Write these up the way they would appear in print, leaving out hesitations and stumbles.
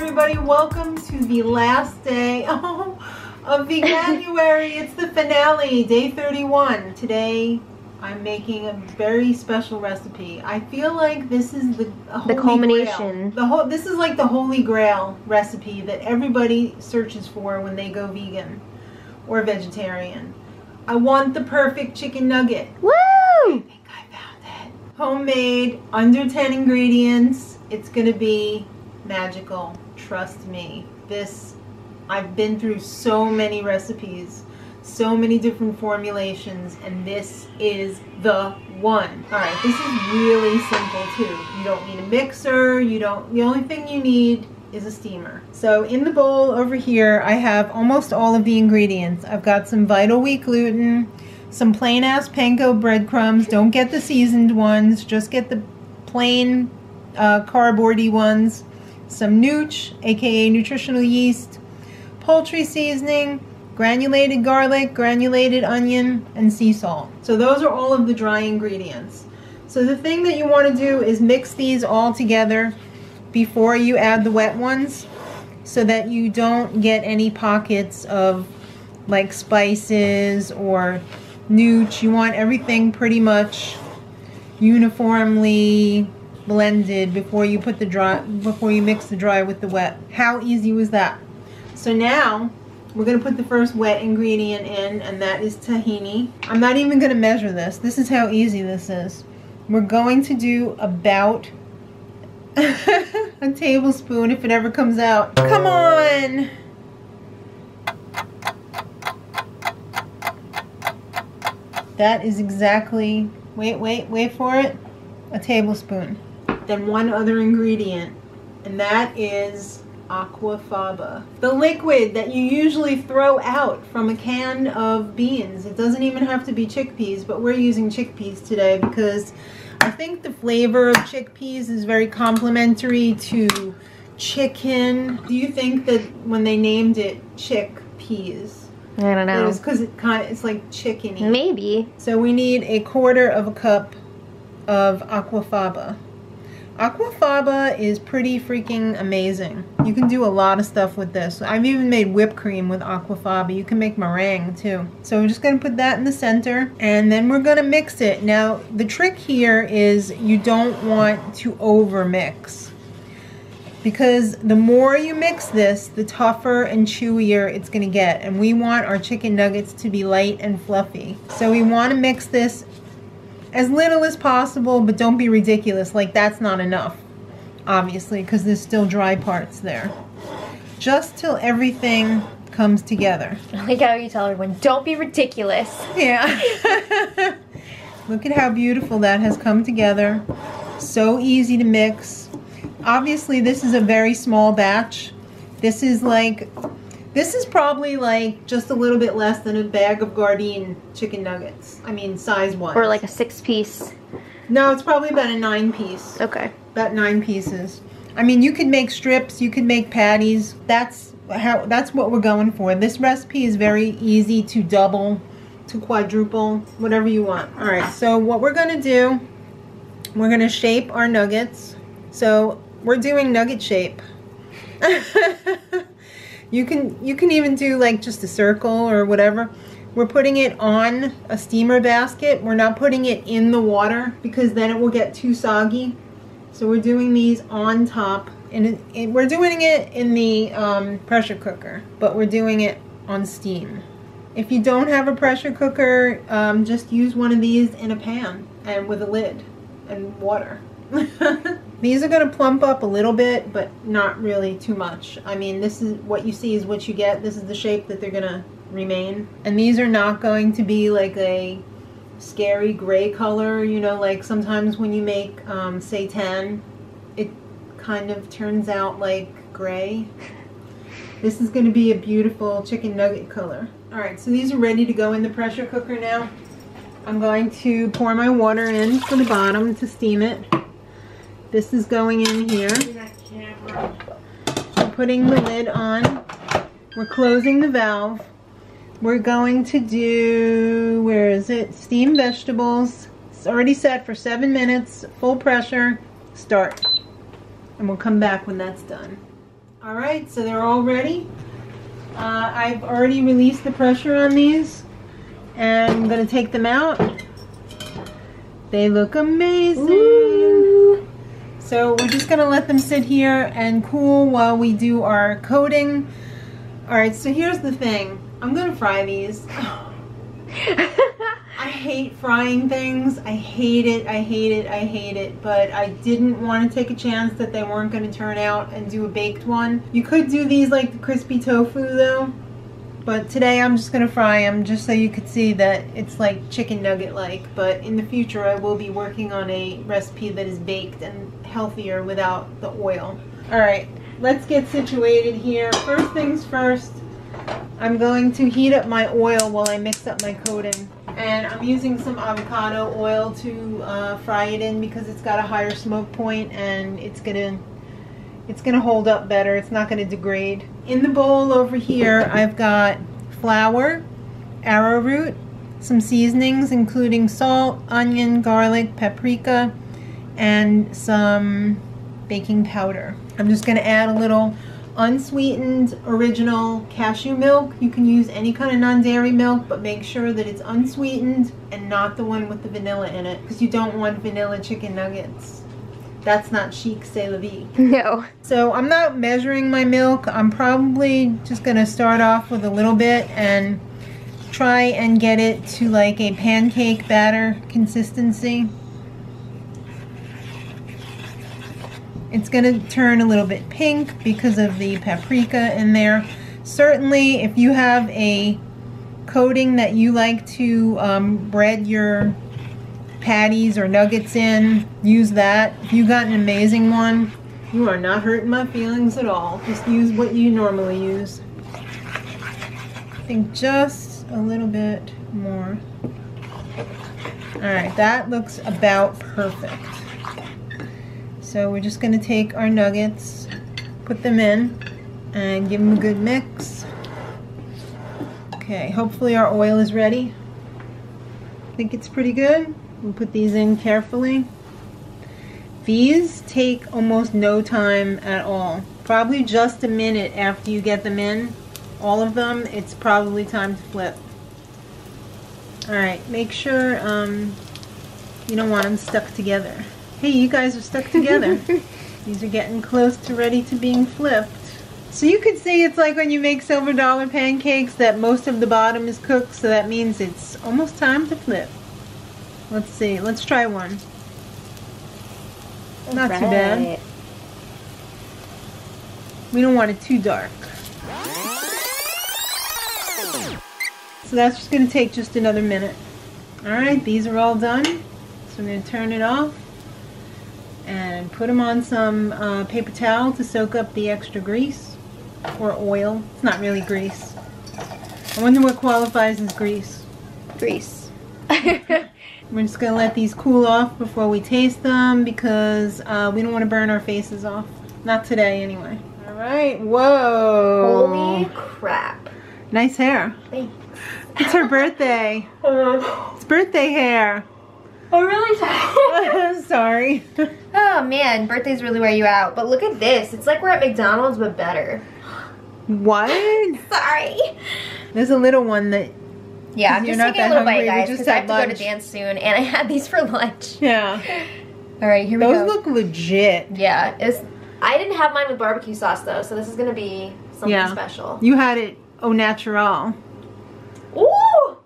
everybody, welcome to the last day of Veganuary. It's the finale, day 31. Today I'm making a very special recipe. I feel like this is the culmination. This is like the holy grail recipe that everybody searches for when they go vegan or vegetarian. I want the perfect chicken nugget. Woo! I think I found it. Homemade, under 10 ingredients. It's gonna be magical. Trust me. This, I've been through so many recipes, so many different formulations, and this is the one. All right, this is really simple too. You don't need a mixer, the only thing you need is a steamer. So in the bowl over here, I have almost all of the ingredients. I've got some Vital Wheat Gluten, some plain ass Panko breadcrumbs. Don't get the seasoned ones, just get the plain cardboardy ones. Some nooch, aka nutritional yeast, poultry seasoning, granulated garlic, granulated onion, and sea salt. So those are all of the dry ingredients. So the thing that you want to do is mix these all together before you add the wet ones so that you don't get any pockets of like spices or nooch. You want everything pretty much uniformly blended before you put the dry, before you mix the dry with the wet. How easy was that? So now we're going to put the first wet ingredient in, and that is tahini. I'm not even going to measure this. This is how easy this is. We're going to do about a tablespoon if it ever comes out. Come on! That is exactly, wait for it, a tablespoon. Then one other ingredient, and that is aquafaba, the liquid that you usually throw out from a can of beans. It doesn't even have to be chickpeas, but we're using chickpeas today because I think the flavor of chickpeas is very complementary to chicken. Do you think that when they named it chickpeas, I don't know, it was because it's like chickeny? Maybe. So we need a quarter of a cup of aquafaba. Aquafaba is pretty freaking amazing. You can do a lot of stuff with this. I've even made whipped cream with aquafaba. You can make meringue too. So we're just gonna put that in the center and then we're gonna mix it. Now, the trick here is you don't want to over mix, because the more you mix this, the tougher and chewier it's gonna get. And we want our chicken nuggets to be light and fluffy. So we wanna mix this as little as possible, but don't be ridiculous. Like, that's not enough, obviously, because there's still dry parts there. Just till everything comes together. I like how you tell everyone, don't be ridiculous. Yeah. Look at how beautiful that has come together. So easy to mix. Obviously, this is a very small batch. This is like, this is probably like just a little bit less than a bag of Gardein chicken nuggets. I mean, size one. Or like a 6-piece. No, it's probably about a 9-piece. Okay. About 9 pieces. I mean, you could make strips, you could make patties. That's what we're going for. This recipe is very easy to double, to quadruple, whatever you want. All right, so what we're gonna do, we're gonna shape our nuggets. So we're doing nugget shape. You can even do like just a circle or whatever. We're putting it on a steamer basket. We're not putting it in the water because then it will get too soggy. So we're doing these on top, and we're doing it in the pressure cooker, but we're doing it on steam. If you don't have a pressure cooker, just use one of these in a pan and with a lid and water. These are going to plump up a little bit, but not really too much. I mean, this is what you see is what you get. This is the shape that they're going to remain. And these are not going to be like a scary gray color, you know, like sometimes when you make seitan, it kind of turns out like gray. This is going to be a beautiful chicken nugget color. All right, so these are ready to go in the pressure cooker now. I'm going to pour my water in from the bottom to steam it. This is going in here. I'm putting the lid on. We're closing the valve. We're going to do, where is it? Steamed vegetables. It's already set for 7 minutes, full pressure. Start. And we'll come back when that's done. All right, so they're all ready. I've already released the pressure on these, and I'm gonna take them out. They look amazing. Ooh. So we're just gonna let them sit here and cool while we do our coating. All right, so here's the thing. I'm gonna fry these. I hate frying things. I hate it, I hate it, I hate it, but I didn't want to take a chance that they weren't going to turn out and do a baked one. You could do these like the crispy tofu though, but today I'm just going to fry them just so you could see that it's like chicken nugget like, but in the future I will be working on a recipe that is baked and healthier without the oil. Alright, let's get situated here. First things first, I'm going to heat up my oil while I mix up my coating. And I'm using some avocado oil to fry it in because it's got a higher smoke point and it's gonna hold up better. It's not gonna degrade. In the bowl over here, I've got flour, arrowroot, some seasonings including salt, onion, garlic, paprika, and some baking powder. I'm just gonna add a little unsweetened original cashew milk. You can use any kind of non-dairy milk, but make sure that it's unsweetened and not the one with the vanilla in it, because you don't want vanilla chicken nuggets. That's not chic, c'est la vie. No. So I'm not measuring my milk. I'm probably just gonna start off with a little bit and try and get it to like a pancake batter consistency. It's gonna turn a little bit pink because of the paprika in there. Certainly, if you have a coating that you like to bread your patties or nuggets in, use that. If you got an amazing one, you are not hurting my feelings at all. Just use what you normally use. I think just a little bit more. All right, that looks about perfect. So we're just gonna take our nuggets, put them in, and give them a good mix. Okay, hopefully our oil is ready. I think it's pretty good. We'll put these in carefully. These take almost no time at all. Probably just a minute after you get them in, all of them, it's probably time to flip. All right, make sure you don't want them stuck together. Hey, you guys are stuck together. These are getting close to ready to being flipped. So you could see it's like when you make silver dollar pancakes that most of the bottom is cooked, so that means it's almost time to flip. Let's see, let's try one. Not too bad. We don't want it too dark. So that's just gonna take just another minute. All right, these are all done. So I'm gonna turn it off and put them on some paper towel to soak up the extra grease or oil. It's not really grease. I wonder what qualifies as grease. Grease. We're just gonna let these cool off before we taste them because we don't want to burn our faces off. Not today anyway. All right, whoa. Holy crap. Nice hair. Thanks. It's her birthday. It's birthday hair. I'm really tired. Sorry. Oh man, birthdays really wear you out. But look at this. It's like we're at McDonald's, but better. What? Sorry. There's a little one that... Yeah, I'm just taking a little bite, guys, because I have to go to dance soon, and I had these for lunch. Yeah. All right, here we go. Those look legit. Yeah. I didn't have mine with barbecue sauce, though, so this is going to be something special. You had it au natural. Ooh!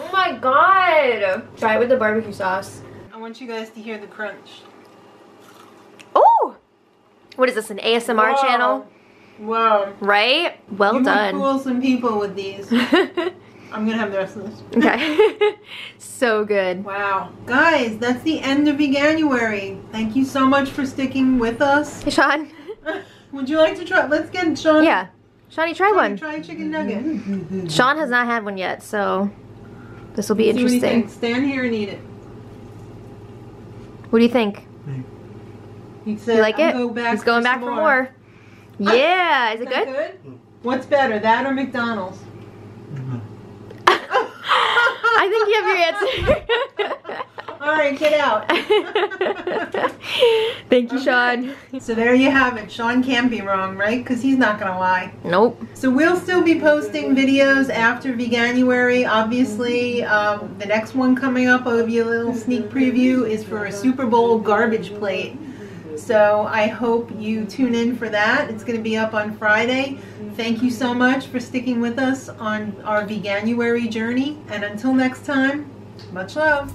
Oh my god! Try it with the barbecue sauce. I want you guys to hear the crunch. Oh! What is this, an ASMR channel? Whoa. Right? Well done. You can fool some people with these. I'm gonna have the rest of this. Okay. So good. Wow. Guys, that's the end of Veganuary. Thank you so much for sticking with us. Hey, Sean. Would you like to try? Let's get Sean. Yeah. Shawnee, try one. Try a chicken nugget. Sean has not had one yet, so... This will be interesting. Stand here and eat it. What do you think? He said, you like it? He's going back for more. Yeah, is it good? What's better, that or McDonald's? I think you have your answer. All right, get out. Thank you, Sean. So there you have it. Sean can't be wrong, right? Because he's not going to lie. Nope. So we'll still be posting videos after Veganuary. Obviously, the next one coming up, I'll give you a little sneak preview, is for a Super Bowl garbage plate. So I hope you tune in for that. It's going to be up on Friday. Thank you so much for sticking with us on our Veganuary journey. And until next time, much love.